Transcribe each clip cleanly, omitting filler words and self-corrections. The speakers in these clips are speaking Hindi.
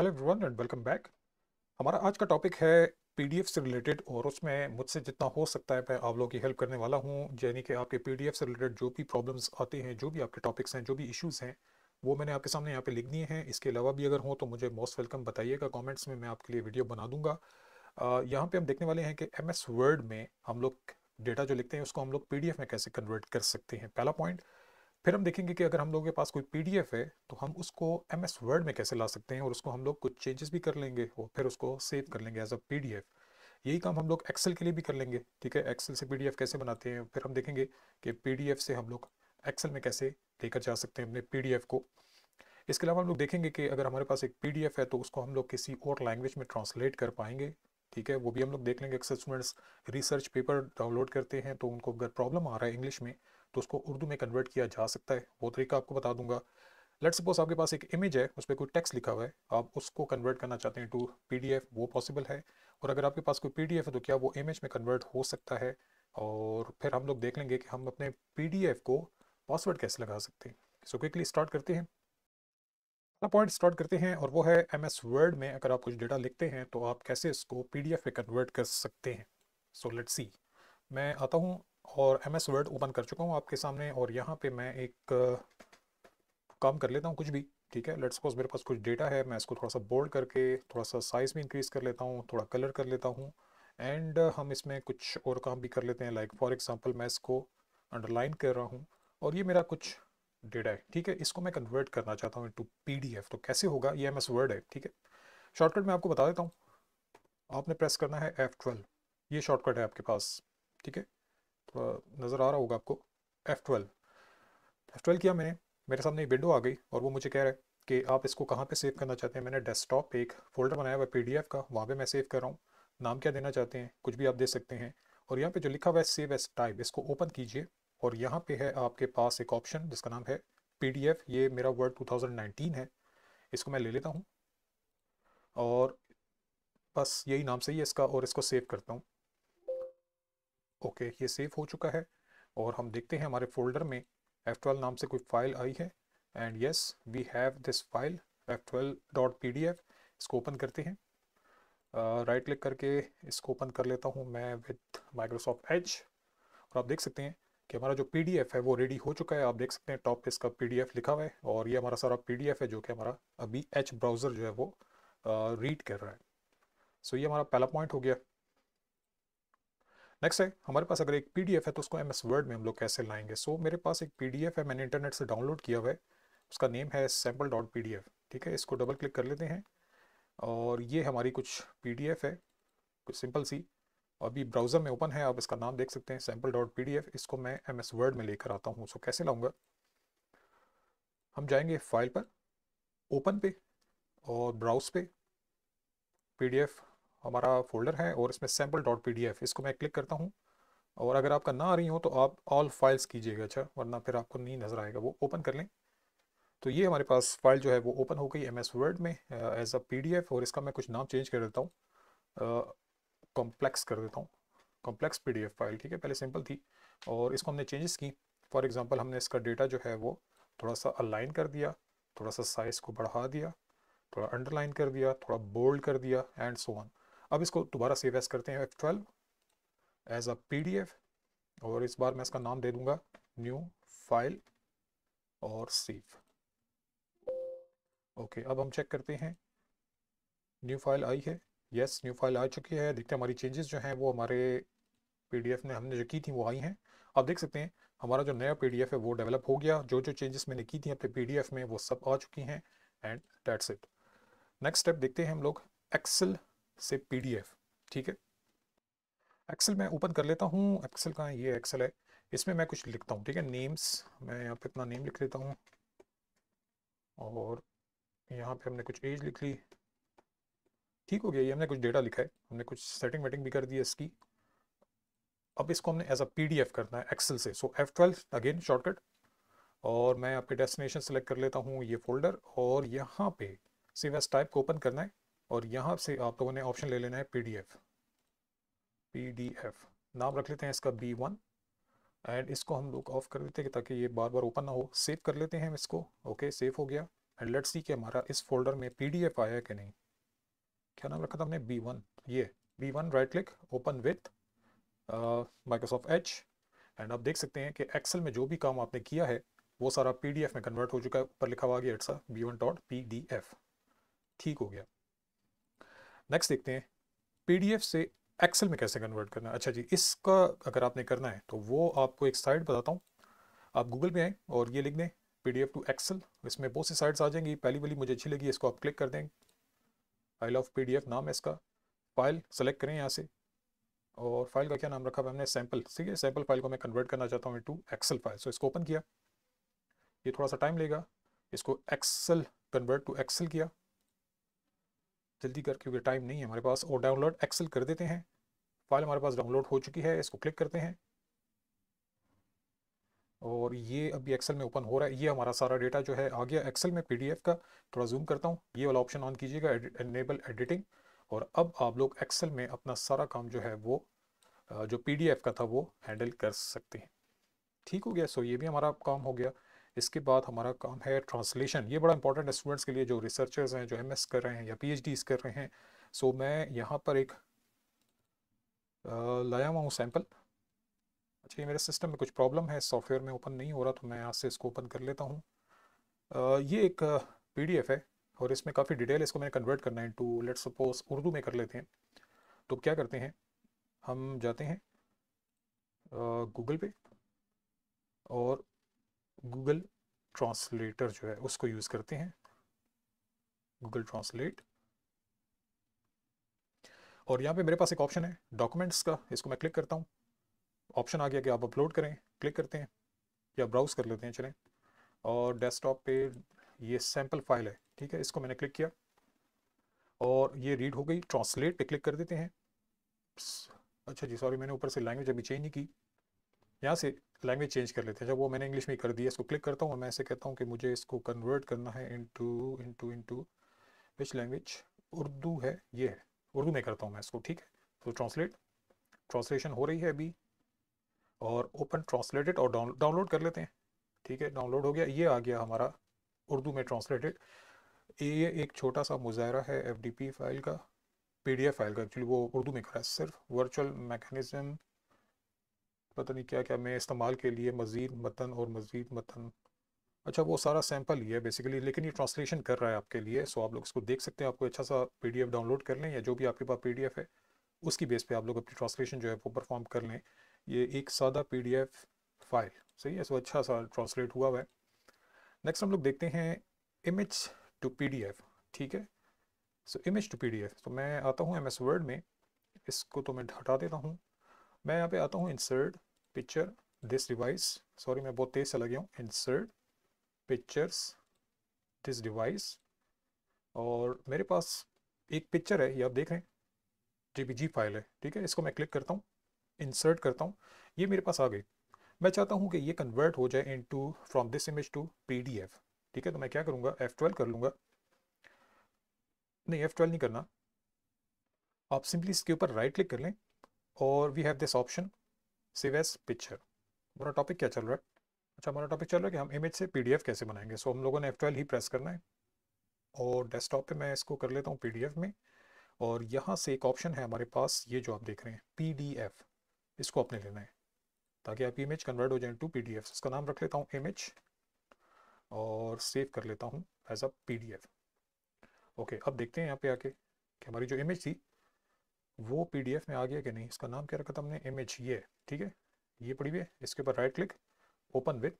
Hello everyone and welcome back. हमारा आज का टॉपिक है पीडीएफ से रिलेटेड, और उसमें मुझसे जितना हो सकता है मैं आप लोगों की हेल्प करने वाला हूं। यानी कि आपके पीडीएफ से रिलेटेड जो भी प्रॉब्लम्स आते हैं, जो भी आपके टॉपिक्स हैं, जो भी इश्यूज़ हैं, वो मैंने आपके सामने यहाँ पे लिख दिए हैं। इसके अलावा भी अगर हो तो मुझे मोस्ट वेलकम बताइएगा कॉमेंट्स में, मैं आपके लिए वीडियो बना दूँगा। यहाँ पर हम देखने वाले हैं कि एम एस वर्ड में हम लोग डेटा जो लिखते हैं उसको हम लोग पीडीएफ में कैसे कन्वर्ट कर सकते हैं, पहला पॉइंट। फिर हम देखेंगे कि अगर हम लोगों के पास कोई पीडीएफ है तो हम उसको एमएस वर्ड में कैसे ला सकते हैं, और उसको हम लोग कुछ चेंजेस भी कर लेंगे और फिर उसको सेव कर लेंगे एज अ पीडीएफ। यही काम हम लोग एक्सेल के लिए भी कर लेंगे, ठीक है। एक्सेल से पीडीएफ कैसे बनाते हैं, फिर हम देखेंगे कि पीडीएफ से हम लोग एक्सेल में कैसे लेकर जा सकते हैं अपने पीडीएफ को। इसके अलावा हम लोग देखेंगे कि अगर हमारे पास एक पीडीएफ है तो उसको हम लोग किसी और लैंग्वेज में ट्रांसलेट कर पाएंगे, ठीक है, वो भी हम लोग देख लेंगे। अक्सर स्टूडेंट्स रिसर्च पेपर डाउनलोड करते हैं तो उनको अगर प्रॉब्लम आ रहा है इंग्लिश में तो उसको उर्दू में कन्वर्ट किया जा सकता है, वो तरीका आपको बता दूंगा। लेट्स सपोज आपके पास एक इमेज है, उस पर कोई टेक्स्ट लिखा हुआ है, आप उसको कन्वर्ट करना चाहते हैं टू पीडीएफ, वो पॉसिबल है। और अगर आपके पास कोई पीडीएफ है तो क्या वो इमेज में कन्वर्ट हो सकता है, और फिर हम लोग देख लेंगे कि हम अपने पीडीएफ को पासवर्ड कैसे लगा सकते हैं। सो क्विकली स्टार्ट करते हैं, पहला पॉइंट स्टार्ट करते हैं, और वो है एमएस वर्ड में अगर आप कुछ डेटा लिखते हैं तो आप कैसे इसको पीडीएफ में कन्वर्ट कर सकते हैं। सो लेट्स सी, मैं आता हूँ और एमएस वर्ड ओपन कर चुका हूँ आपके सामने, और यहाँ पे मैं एक काम कर लेता हूँ कुछ भी, ठीक है। लेट्स सपोज मेरे पास कुछ डेटा है, मैं इसको थोड़ा सा बोल्ड करके थोड़ा सा साइज़ भी इंक्रीज़ कर लेता हूँ, थोड़ा कलर कर लेता हूँ, एंड हम इसमें कुछ और काम भी कर लेते हैं। लाइक फॉर एग्जांपल मैं इसको अंडरलाइन कर रहा हूँ, और ये मेरा कुछ डेटा है, ठीक है। इसको मैं कन्वर्ट करना चाहता हूँ टू पीडीएफ, तो कैसे होगा, ये एमएस वर्ड है, ठीक है। शॉर्टकट मैं आपको बता देता हूँ, आपने प्रेस करना है F12, ये शॉर्टकट है आपके पास, ठीक है, नज़र आ रहा होगा आपको। F12 किया मैंने, मेरे सामने एक विंडो आ गई, और वो मुझे कह रहा है कि आप इसको कहाँ पे सेव करना चाहते हैं। मैंने डेस्कटॉप पे एक फोल्डर बनाया हुआ है पीडीएफ का, वहाँ पे मैं सेव कर रहा हूँ। नाम क्या देना चाहते हैं, कुछ भी आप दे सकते हैं। और यहाँ पे जो लिखा हुआ है सेव एज टाइप, इसको ओपन कीजिए, और यहाँ पे है आपके पास एक ऑप्शन जिसका नाम है पीडीएफ। ये मेरा वर्ड 2019 है, इसको मैं ले लेता हूँ, और बस यही नाम सही है इसका, और इसको सेव करता हूँ। ओके ये सेव हो चुका है, और हम देखते हैं हमारे फोल्डर में F12 नाम से कोई फाइल आई है, and yes we have this file F12.pdf। इसको ओपन करते हैं, राइट क्लिक करके इसको ओपन कर लेता हूं मैं विद माइक्रोसॉफ्ट एज, और आप देख सकते हैं कि हमारा जो पीडीएफ है वो रेडी हो चुका है। आप देख सकते हैं टॉप पे इसका पीडीएफ लिखा हुआ है, और ये हमारा सारा पीडीएफ है जो कि हमारा अभी एज ब्राउज़र जो है वो रीड कर रहा है। सो ये हमारा पहला पॉइंट हो गया। नेक्स्ट है हमारे पास अगर एक पीडीएफ है तो उसको एमएस वर्ड में हम लोग कैसे लाएंगे। सो मेरे पास एक पीडीएफ है, मैंने इंटरनेट से डाउनलोड किया हुआ है, उसका नेम है sample.pdf, ठीक है। इसको डबल क्लिक कर लेते हैं, और ये हमारी कुछ पीडीएफ है, कुछ सिंपल सी, अभी ब्राउज़र में ओपन है, आप इसका नाम देख सकते हैं sample.pdf। इसको मैं एमएस वर्ड में लेकर आता हूँ। सो कैसे लाऊँगा, हम जाएंगे फाइल पर, ओपन पे और ब्राउज पे, पीडीएफ हमारा फोल्डर है, और इसमें sample.pdf, इसको मैं क्लिक करता हूँ। और अगर आपका ना आ रही हो तो आप ऑल फाइल्स कीजिएगा, अच्छा, वरना फिर आपको नहीं नज़र आएगा, वो ओपन कर लें। तो ये हमारे पास फाइल जो है वो ओपन हो गई एमएस वर्ड में एज अ पीडीएफ, और इसका मैं कुछ नाम चेंज कर देता हूँ, कॉम्प्लेक्स कर देता हूँ, कॉम्प्लेक्स पीडीएफ फाइल, ठीक है। पहले सिंपल थी, और इसको हमने चेंजेस की। फॉर एग्ज़ाम्पल हमने इसका डेटा जो है वो थोड़ा सा अलाइन कर दिया, थोड़ा सा साइज़ को बढ़ा दिया, थोड़ा अंडरलाइन कर दिया, थोड़ा बोल्ड कर दिया, एंड सो ऑन। अब इसको दोबारा सेव एज करते हैं F12 एज अ पीडीएफ, और इस बार मैं इसका नाम दे दूंगा न्यू फाइल और सेव। ओके अब हम चेक करते हैं, न्यू फाइल आई है, यस न्यू फाइल आ चुकी है। देखते हैं हमारी चेंजेस जो हैं वो हमारे पीडीएफ में हमने जो की थी वो आई हैं। आप देख सकते हैं हमारा जो नया पीडीएफ है वो डेवलप हो गया, जो जो चेंजेस मैंने की थी अपने पीडीएफ में वो सब आ चुकी हैं, and that's it. Next step देखते हैं हम लोग एक्सेल से पीडीएफ, ठीक है। एक्सेल मैं ओपन कर लेता हूँ, एक्सेल का ये एक्सेल है, इसमें मैं कुछ लिखता हूँ, ठीक है। नेम्स मैं यहाँ पे अपना नेम लिख लेता हूँ, और यहाँ पे हमने कुछ एज लिख ली, ठीक हो गया। ये हमने कुछ डेटा लिखा है, हमने कुछ सेटिंग वेटिंग भी कर दी है इसकी। अब इसको हमने एज अ पीडीएफ करना है एक्सेल से। सो F12 अगेन शॉर्टकट, और मैं यहाँ पे डेस्टिनेशन सेलेक्ट कर लेता हूँ, ये फोल्डर, और यहाँ पे सेव एज टाइप को ओपन करना है, और यहाँ से आप लोगों ने ऑप्शन ले लेना है पीडीएफ। नाम रख लेते हैं इसका B1, एंड इसको हम लोग ऑफ कर देते हैं ताकि ये बार बार ओपन ना हो। सेव कर लेते हैं इसको, ओके सेव हो गया। एंड लेट्स सी कि हमारा इस फोल्डर में पीडीएफ आया कि नहीं। क्या नाम रखा था हमने, B1, ये B1, right click, open with Microsoft Edge. And आप देख सकते हैं कि एक्सेल में जो भी काम आपने किया है वो सारा पीडीएफ में कन्वर्ट हो चुका है। ऊपर लिखा हुआ आ गया इट्स अ B1.pdf, ठीक हो गया। नेक्स्ट देखते हैं पीडीएफ से एक्सेल में कैसे कन्वर्ट करना है। अच्छा जी, इसका अगर आपने करना है तो वो आपको एक साइट बताता हूँ। आप गूगल पे आएँ और ये लिख दें PDF टू एक्सेल, इसमें बहुत सी साइट्स आ जाएंगी। पहली वाली मुझे अच्छी लगी, इसको आप क्लिक कर दें। आई लव PDF नाम है इसका। फाइल सेलेक्ट करें यहाँ से, और फाइल का क्या नाम रखा हमने, सैम्पल। ठीक है, सैम्पल फाइल को मैं कन्वर्ट करना चाहता हूँ टू एक्सेल फाइल। सो इसको ओपन किया, ये थोड़ा सा टाइम लेगा, इसको एक्सेल कन्वर्ट टू एक्सेल किया जल्दी कर क्योंकि टाइम नहीं है हमारे पास। और डाउनलोड एक्सेल कर देते हैं। फाइल हमारे पास डाउनलोड हो चुकी है, इसको क्लिक करते हैं और ये अभी एक्सेल में ओपन हो रहा है। ये हमारा सारा डेटा जो है आ गया एक्सेल में पीडीएफ का। थोड़ा जूम करता हूँ, ये वाला ऑप्शन ऑन कीजिएगा, एनेबल एडिटिंग, और अब आप लोग एक्सेल में अपना सारा काम जो है वो जो पीडीएफ का था वो हैंडल कर सकते हैं। ठीक हो गया। सो ये भी हमारा काम हो गया। इसके बाद हमारा काम है ट्रांसलेशन। ये बड़ा इंपॉर्टेंट है स्टूडेंट्स के लिए जो रिसर्चर्स हैं, जो एमएस कर रहे हैं या पीएचडीज कर रहे हैं। सो मैं यहाँ पर एक लाया हुआ हूँ सैम्पल। अच्छा, ये मेरे सिस्टम में कुछ प्रॉब्लम है, सॉफ्टवेयर में ओपन नहीं हो रहा, तो मैं यहाँ से इसको ओपन कर लेता हूँ। ये एक पीडीएफ है और इसमें काफ़ी डिटेल, इसको मैंने कन्वर्ट करना है टू लेट्स सपोज उर्दू में कर लेते हैं। तो क्या करते हैं, हम जाते हैं गूगल पे और गूगल ट्रांसलेटर जो है उसको यूज़ करते हैं, गूगल ट्रांसलेट। और यहाँ पे मेरे पास एक ऑप्शन है डॉक्यूमेंट्स का, इसको मैं क्लिक करता हूँ। ऑप्शन आ गया कि आप अपलोड करें, क्लिक करते हैं या ब्राउज़ कर लेते हैं, चलें। और डेस्कटॉप पे ये सैम्पल फाइल है, ठीक है, इसको मैंने क्लिक किया और ये रीड हो गई। ट्रांसलेट पे क्लिक कर देते हैं। अच्छा जी, सॉरी, मैंने ऊपर से लैंग्वेज अभी चेंज नहीं की, यहाँ से लैंग्वेज चेंज कर लेते हैं। जब वो मैंने इंग्लिश में कर दिया, इसको क्लिक करता हूँ और मैं ऐसे कहता हूँ कि मुझे इसको कन्वर्ट करना है इनटू विच लैंग्वेज, उर्दू है, ये है, उर्दू में करता हूँ मैं इसको। ठीक है, तो ट्रांसलेट, ट्रांसलेशन हो रही है अभी, और ओपन ट्रांसलेटेड और डाउनलोड कर लेते हैं। ठीक है, डाउनलोड हो गया, ये आ गया हमारा उर्दू में ट्रांसलेटेड। ये एक छोटा सा मुजाहरा है FDP फाइल का, PDF फाइल का, एक्चुअली वो उर्दू में करा है सिर्फ। वर्चुअल मैकेनिज्म, पता नहीं क्या क्या मैं इस्तेमाल के लिए, मज़ीद मतन और मज़ीद मतन। अच्छा, वो सारा सैम्पल ही है बेसिकली, लेकिन ये ट्रांसलेशन कर रहा है आपके लिए। सो आप लोग इसको देख सकते हैं। आपको अच्छा सा PDF डाउनलोड कर लें, या जो भी आपके पास PDF है उसकी बेस पे आप लोग अपनी ट्रांसलेशन जो है वो परफॉर्म कर लें। ये एक सादा PDF फाइल, सही है, सो अच्छा सा ट्रांसलेट हुआ हुआ है। नेक्स्ट हम लोग देखते हैं इमेज टू PDF, ठीक है। सो इमेज टू PDF, तो मैं आता हूँ MS वर्ड में, इसको तो मैं हटा देता हूँ। मैं यहाँ पे आता हूँ insert picture this device, sorry मैं बहुत तेज़ से लगे हूँ, इंसर्ट पिक्चर्स दिस डिवाइस। और मेरे पास एक पिक्चर है, ये आप देख रहे हैं, JPG फाइल है, ठीक है। इसको मैं क्लिक करता हूँ, इंसर्ट करता हूँ, ये मेरे पास आ गई। मैं चाहता हूँ कि ये कन्वर्ट हो जाए into from this image to PDF, ठीक है। तो मैं क्या करूँगा, F12 कर लूँगा, नहीं F12 नहीं करना, आप सिंपली इसके ऊपर राइट क्लिक कर लें और we have this option save as picture. हमारा टॉपिक क्या चल रहा है, अच्छा हमारा टॉपिक चल रहा है कि हम इमेज से PDF कैसे बनाएंगे। सो हम लोगों ने F12 ही प्रेस करना है, और डेस्कटॉप पे मैं इसको कर लेता हूँ PDF में। और यहाँ से एक ऑप्शन है हमारे पास, ये जो आप देख रहे हैं PDF, इसको आपने लेना है ताकि आपकी इमेज कन्वर्ट हो जाए टू PDF। इसका नाम रख लेता हूँ इमेज और सेव कर लेता हूँ एज अ PDF। ओके, अब देखते हैं यहाँ पे आके कि हमारी जो इमेज थी वो PDF में आ गया कि नहीं। इसका नाम क्या रखा था हमने, इमेज, ये, ठीक है, ये पड़ी हुई है। इसके ऊपर right click, open with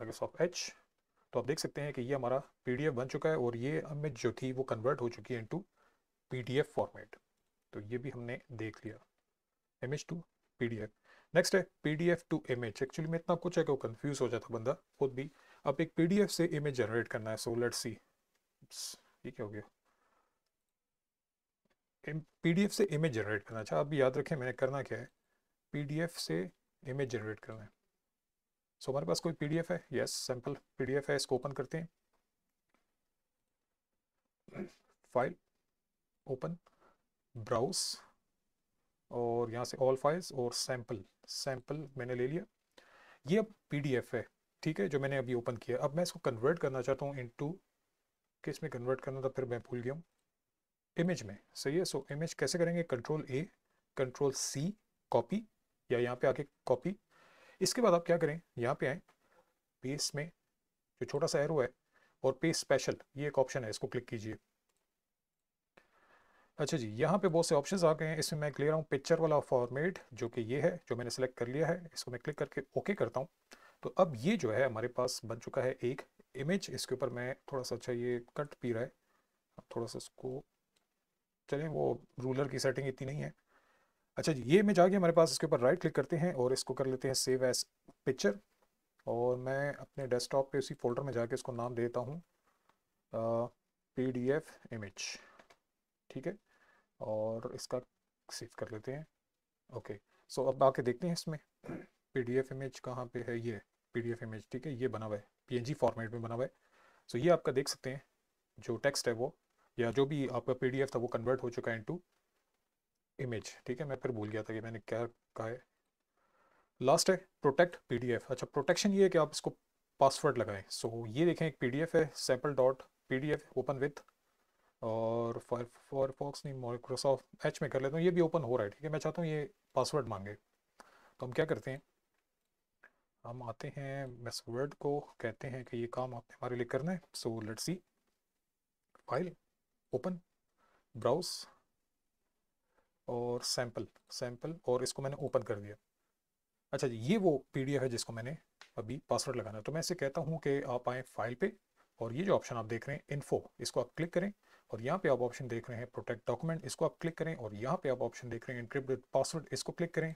Microsoft Edge. तो आप देख सकते हैं कि ये हमारा PDF बन चुका है और ये इमेज जो थी वो कन्वर्ट हो चुकी है इनटू PDF फॉर्मेट। तो ये भी हमने देख लिया, इमेज टू PDF। नेक्स्ट है PDF टू इमेज। एक्चुअली में इतना कुछ है कि वो कन्फ्यूज़ हो जाता बंदा खुद भी। अब एक PDF से इमेज जनरेट करना है। सो लेट्स सी, ये क्या हो गया, PDF से इमेज जनरेट करना। अच्छा, अब याद रखें मैंने करना क्या है, PDF से इमेज जनरेट करना है। सो हमारे पास कोई PDF है, यस, सैम्पल PDF है, इसको ओपन करते हैं, फाइल, ओपन, ब्राउज, और यहाँ से ऑल फाइल्स और सैम्पल मैंने ले लिया। ये अब PDF है, ठीक है, जो मैंने अभी ओपन किया। अब मैं इसको कन्वर्ट करना चाहता हूँ इनटू, किस में कन्वर्ट करना था फिर मैं भूल गया हूँ, इमेज में। सही है। सो इमेज कैसे करेंगे, control A control C copy, या यहाँ पे आके कॉपी। इसके बाद आप क्या करें, यहाँ पे आए पेस्ट में जो छोटा सा एरो है और पेस्ट स्पेशल, ये एक ऑप्शन है, इसको क्लिक कीजिए। अच्छा जी, यहाँ पे बहुत से ऑप्शंस आ गए हैं। इसमें मैं ले रहा हूँ पिक्चर वाला फॉर्मेट जो कि ये है, जो मैंने सेलेक्ट कर लिया है। इसको मैं क्लिक करके ओके करता हूँ। तो अब ये जो है हमारे पास बन चुका है एक इमेज। इसके ऊपर मैं थोड़ा सा, अच्छा ये कट पी रहा है, थोड़ा सा इसको, चलें वो रूलर की सेटिंग इतनी नहीं है। अच्छा जी, ये इमेज आ गई हमारे पास। इसके ऊपर राइट क्लिक करते हैं और इसको कर लेते हैं सेव एज पिक्चर। और मैं अपने डेस्कटॉप पे उसी फोल्डर में जाके इसको नाम देता हूँ PDF इमेज। ठीक है, और इसका सेव कर लेते हैं। ओके, सो अब आके देखते हैं इसमें PDF इमेज कहाँ पे है। ये PDF इमेज, ठीक है, ये बना हुआ है PNG फॉर्मेट में बना हुआ है। सो ये आपका देख सकते हैं जो टेक्स्ट है वो, या जो भी आपका PDF था वो कन्वर्ट हो चुका है इनटू इमेज। ठीक है, मैं फिर भूल गया था कि मैंने क्या कहा है। लास्ट है प्रोटेक्ट PDF। अच्छा, प्रोटेक्शन ये है कि आप इसको पासवर्ड लगाएं। सो ये देखें एक PDF है, sample.pdf ओपन विथ, और फायरफॉक्स नहीं, माइक्रोसॉफ्ट एच में कर लेता हूँ। ये भी ओपन हो रहा है। ठीक है, मैं चाहता हूँ ये पासवर्ड मांगे, तो हम क्या करते हैं, हम आते हैं मैसवर्ड को, कहते हैं कि ये काम आपने हमारे लिए करना है। So let's see, file open, browse, और सैम्पल, और इसको मैंने ओपन कर दिया। अच्छा जी, ये वो PDF है जिसको मैंने अभी पासवर्ड लगाना है। तो मैं इसे कहता हूँ कि आप आएँ फाइल पे, और ये जो ऑप्शन आप देख रहे हैं इन्फो, इसको आप क्लिक करें, और यहाँ पे आप ऑप्शन देख रहे हैं प्रोटेक्ट डॉक्यूमेंट, इसको आप क्लिक करें, और यहाँ पे आप ऑप्शन देख रहे हैं एनक्रिप्टेड पासवर्ड, इसको क्लिक करें,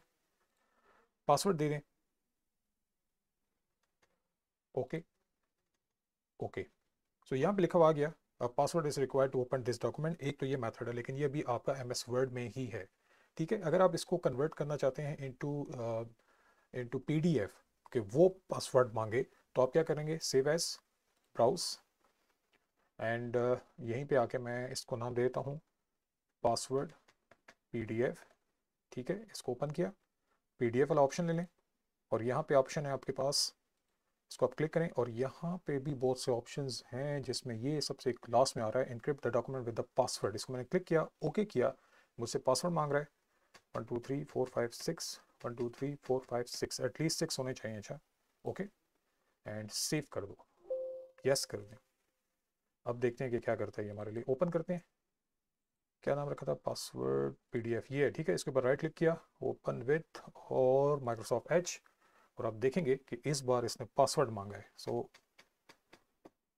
पासवर्ड दे दें। ओके, सो यहाँ पर लिखा हुआ आ गया password is required to open this document. एक तो ये मेथड है, लेकिन ये भी आपका MS Word में ही है। ठीक है, अगर आप इसको कन्वर्ट करना चाहते हैं इनटू PDF के वो पासवर्ड मांगे, तो आप क्या करेंगे, सेव एज, ब्राउज, एंड यहीं पे आके मैं इसको नाम देता हूँ पासवर्ड PDF। ठीक है, इसको ओपन किया, PDF वाला ऑप्शन ले लें, और यहाँ पे ऑप्शन है आपके पास, इसको आप क्लिक करें, और यहाँ पे भी बहुत से ऑप्शंस हैं, जिसमें ये सबसे लास्ट में आ रहा है encrypt the document with the password. इसको मैंने क्लिक किया, ओके किया, मुझसे पासवर्ड मांग रहा है 1 2 3 4 5 6, 1 2 3 4 5 6, एटलीस्ट 6 होने चाहिए। अच्छा, ओके, एंड सेव कर दो, यस कर दें। अब देखते हैं कि क्या करता है ये हमारे लिए। ओपन करते हैं, क्या नाम रखा था, पासवर्ड PDF, ये है। ठीक है, इसके ऊपर राइट क्लिक किया, ओपन विथ, और माइक्रोसॉफ्ट एच, और आप देखेंगे कि इस बार इसने पासवर्ड मांगा है। सो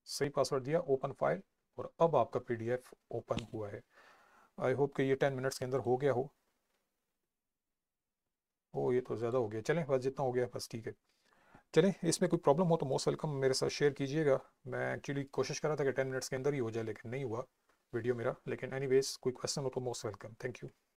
सही पासवर्ड दिया, ओपन फाइल, और अब आपका PDF ओपन हुआ है। आई होप कि ये 10 मिनट्स के अंदर हो गया हो। ओ, ये तो ज़्यादा हो गया, चलें बस जितना हो गया बस। ठीक है, चलें, इसमें कोई प्रॉब्लम हो तो मोस्ट वेलकम, मेरे साथ शेयर कीजिएगा। मैं एक्चुअली कोशिश कर रहा था कि 10 मिनट्स के अंदर ही हो जाए, लेकिन नहीं हुआ वीडियो मेरा। लेकिन एनीवेज, कोई क्वेश्चन हो तो मोस्ट वेलकम। Thank you.